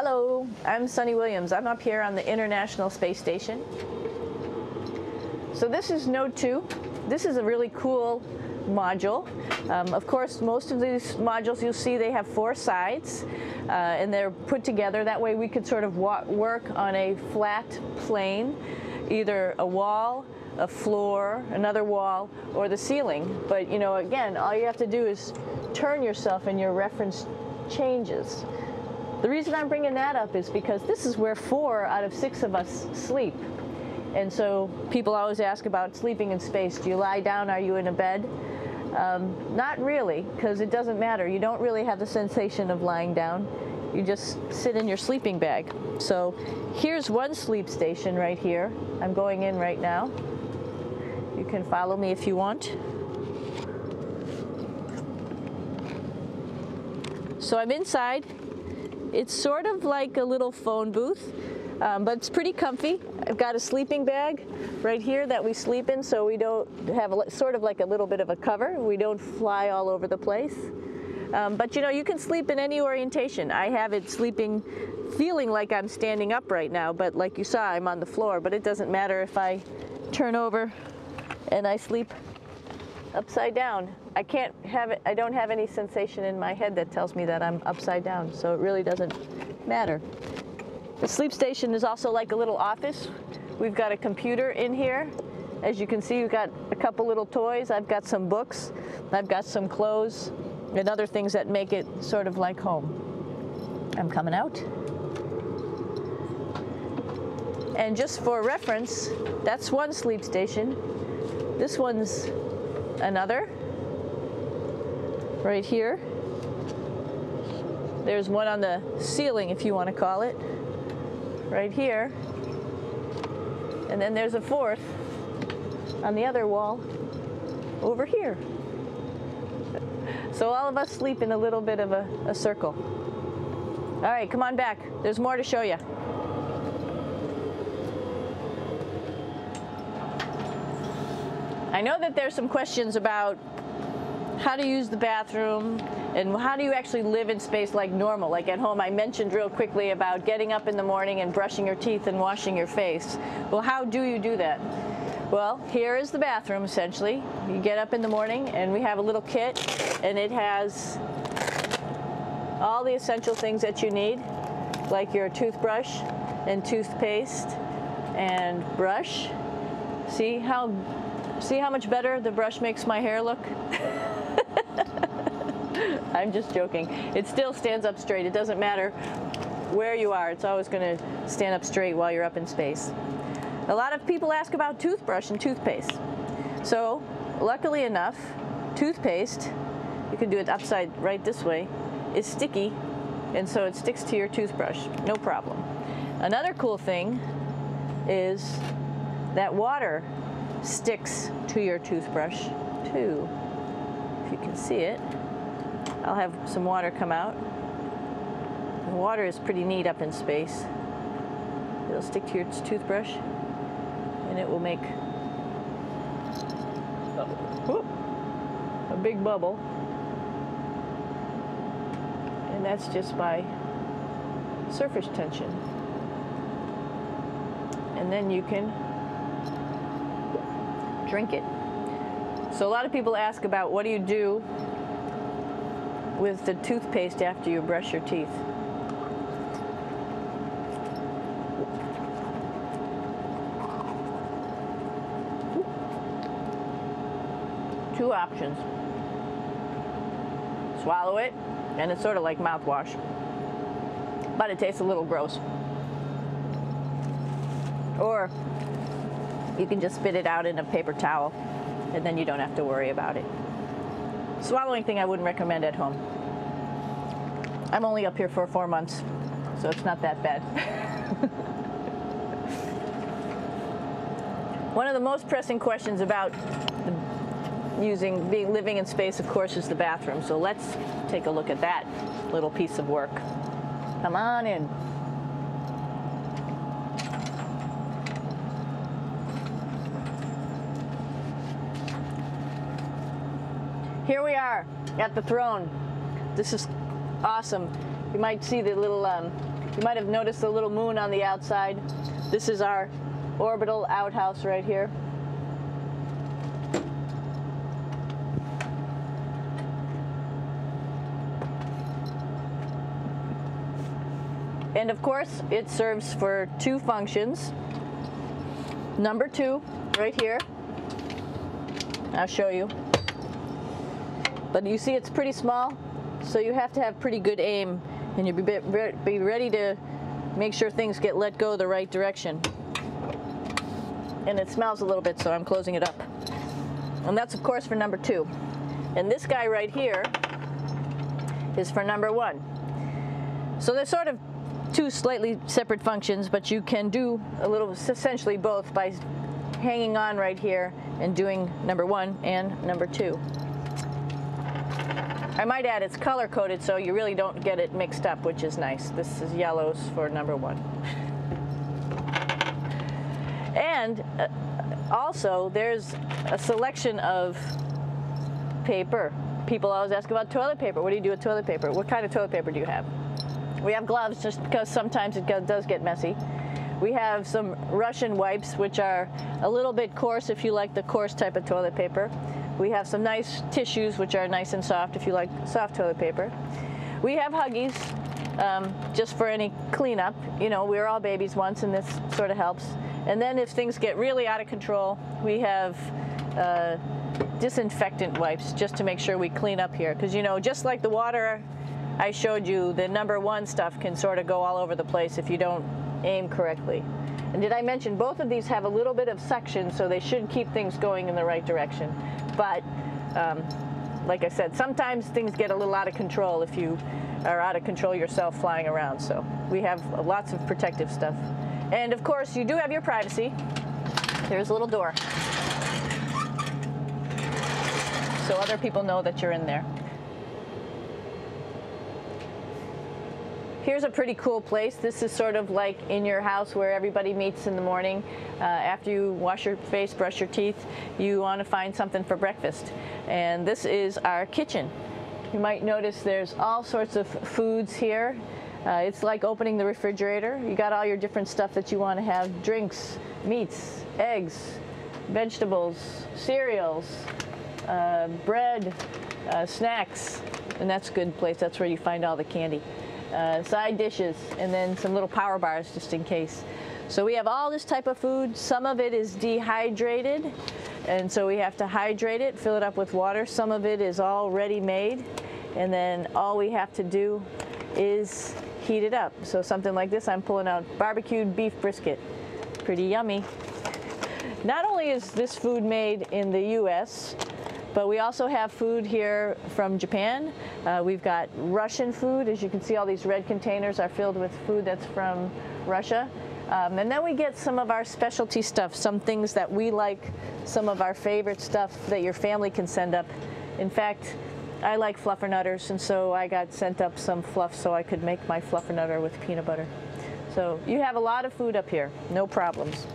Hello, I'm Suni Williams. I'm up here on the International Space Station. So this is Node 2. This is a really cool module. Of course, most of these modules you'll see, they have four sides and they're put together. That way we could sort of work on a flat plane, either a wall, a floor, another wall, or the ceiling. But you know, again, all you have to do is turn yourself and your reference changes. The reason I'm bringing that up is because this is where 4 out of 6 of us sleep. And so people always ask about sleeping in space. Do you lie down? Are you in a bed? Not really, because it doesn't matter. You don't really have the sensation of lying down. You just sit in your sleeping bag. So here's one sleep station right here. I'm going in right now. You can follow me if you want. So I'm inside. It's sort of like a little phone booth. But it's pretty comfy. I've got a sleeping bag right here that we sleep in, so we don't have a, sort of like a little bit of a cover. We don't fly all over the place. But you know, you can sleep in any orientation. I have it sleeping, feeling like I'm standing up right now, but like you saw, I'm on the floor. But it doesn't matter if I turn over and I sleep upside down. I can't have it, I don't have any sensation in my head that tells me that I'm upside down, so it really doesn't matter. The sleep station is also like a little office. We've got a computer in here. As you can see, we've got a couple little toys. I've got some books. I've got some clothes and other things that make it sort of like home. I'm coming out. And just for reference, that's one sleep station. This one's another right here. There's one on the ceiling, if you want to call it, right here, and then there's a fourth on the other wall over here. So all of us sleep in a little bit of a circle. All right, come on back. There's more to show you. I know that there's some questions about how to use the bathroom, and how do you actually live in space like normal, like at home? I mentioned real quickly about getting up in the morning and brushing your teeth and washing your face. Well, how do you do that? Well, here is the bathroom, essentially. You get up in the morning, and we have a little kit, and it has all the essential things that you need, like your toothbrush and toothpaste and brush. See how much better the brush makes my hair look? I'm just joking. It still stands up straight. It doesn't matter where you are. It's always going to stand up straight while you're up in space. A lot of people ask about toothbrush and toothpaste. So, luckily enough, toothpaste, you can do it upside right this way, is sticky, and so it sticks to your toothbrush. No problem. Another cool thing is that water sticks to your toothbrush, too. If you can see it. I'll have some water come out. The water is pretty neat up in space. It'll stick to your toothbrush, and it will make a big bubble. And that's just by surface tension. And then you can drink it. So a lot of people ask about what do you do with the toothpaste after you brush your teeth. Two options. Swallow it, and it's sort of like mouthwash, but it tastes a little gross. Or you can just spit it out in a paper towel, and then you don't have to worry about it. Swallowing thing I wouldn't recommend at home. I'm only up here for 4 months, so it's not that bad. One of the most pressing questions about living in space, of course, is the bathroom. So let's take a look at that little piece of work. Come on in. Here we are at the throne. This is awesome. You might see the little You might have noticed the little moon on the outside. This is our orbital outhouse right here. And of course, it serves for two functions. Number two, right here. I'll show you. But you see it's pretty small, so you have to have pretty good aim, and you'll be ready to make sure things get let go the right direction. And it smells a little bit, so I'm closing it up. And that's, of course, for number two. And this guy right here is for number one. So they're sort of two slightly separate functions, but you can do a little, essentially both, by hanging on right here and doing number one and number two. I might add it's color-coded, so you really don't get it mixed up, which is nice. This is yellows for number one. And also, there's a selection of paper. People always ask about toilet paper. What do you do with toilet paper? What kind of toilet paper do you have? We have gloves just because sometimes it does get messy. We have some Russian wipes, which are a little bit coarse if you like the coarse type of toilet paper. We have some nice tissues, which are nice and soft if you like soft toilet paper. We have Huggies, just for any cleanup. You know, we were all babies once, and this sort of helps. And then if things get really out of control, we have disinfectant wipes just to make sure we clean up here. Because, you know, just like the water I showed you, the number one stuff can sort of go all over the place if you don't aim correctly. And did I mention both of these have a little bit of suction, so they should keep things going in the right direction. But like I said, sometimes things get a little out of control if you are out of control yourself flying around. So we have lots of protective stuff. And of course, you do have your privacy. There's a little door, so other people know that you're in there. Here's a pretty cool place. This is sort of like in your house where everybody meets in the morning. After you wash your face, brush your teeth, you want to find something for breakfast. And this is our kitchen. You might notice there's all sorts of foods here. It's like opening the refrigerator. You got all your different stuff that you want to have: drinks, meats, eggs, vegetables, cereals, bread, snacks. And that's a good place. That's where you find all the candy. Side dishes, and then some little power bars just in case. So we have all this type of food. Some of it is dehydrated, and so we have to hydrate it, fill it up with water. Some of it is all ready-made, and then all we have to do is heat it up. So something like this, I'm pulling out barbecued beef brisket. Pretty yummy. Not only is this food made in the U.S., but we also have food here from Japan. We've got Russian food. As you can see, all these red containers are filled with food that's from Russia. And then we get some of our specialty stuff, some things that we like, some of our favorite stuff that your family can send up. In fact, I like fluffernutters, and so I got sent up some fluff so I could make my fluffernutter with peanut butter. So you have a lot of food up here, no problems.